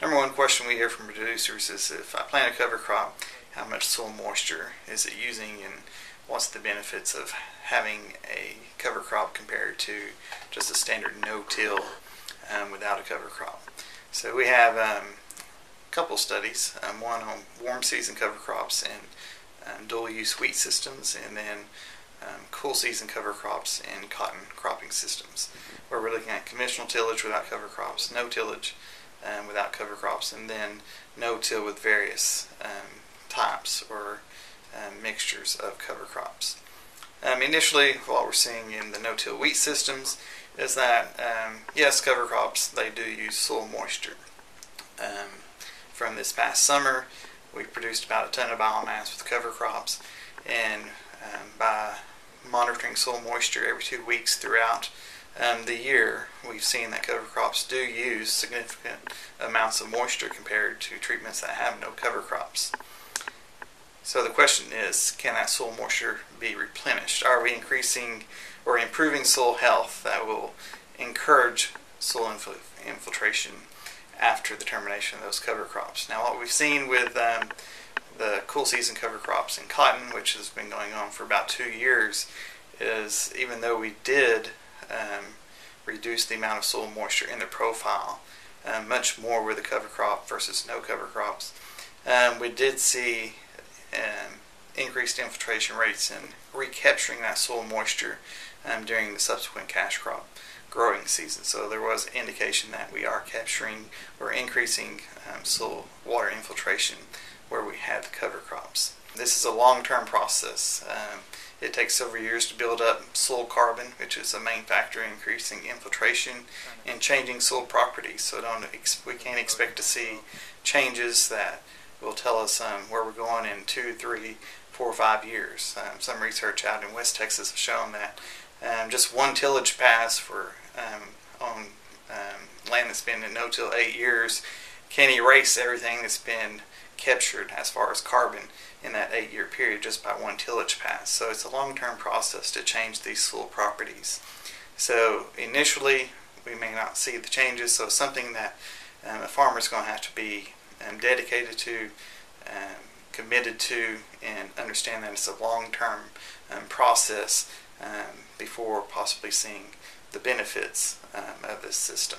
Number one question we hear from producers is, if I plant a cover crop, how much soil moisture is it using, and what's the benefits of having a cover crop compared to just a standard no-till without a cover crop? So we have a couple studies, one on warm season cover crops and dual-use wheat systems, and then cool season cover crops and cotton cropping systems, where we're looking at conventional tillage without cover crops, no tillage without cover crops, and then no-till with various types or mixtures of cover crops. Initially, what we're seeing in the no-till wheat systems is that, yes, cover crops, they do use soil moisture. From this past summer, we produced about a ton of biomass with cover crops, and by monitoring soil moisture every 2 weeks throughout the year, we've seen that cover crops do use significant amounts of moisture compared to treatments that have no cover crops. So the question is, can that soil moisture be replenished? Are we increasing or improving soil health that will encourage soil infiltration after the termination of those cover crops? Now, what we've seen with the cool season cover crops in cotton, which has been going on for about 2 years, is even though we did reduce the amount of soil moisture in the profile much more with a cover crop versus no cover crops, we did see increased infiltration rates and recapturing that soil moisture during the subsequent cash crop growing season. So there was indication that we are capturing or increasing soil water infiltration where we have cover crops. This is a long-term process. It takes several years to build up soil carbon, which is a main factor in increasing infiltration and changing soil properties. So we can't expect to see changes that will tell us where we're going in 2, 3, 4, 5 years. Some research out in West Texas has shown that just one tillage pass for on land that's been in no-till 8 years can erase everything that's been captured as far as carbon in that 8-year period just by one tillage pass. So it's a long-term process to change these soil properties. So initially we may not see the changes, so it's something that a farmer's going to have to be dedicated to, committed to, and understand that it's a long-term process before possibly seeing the benefits of this system.